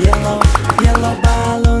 Yellow balloons.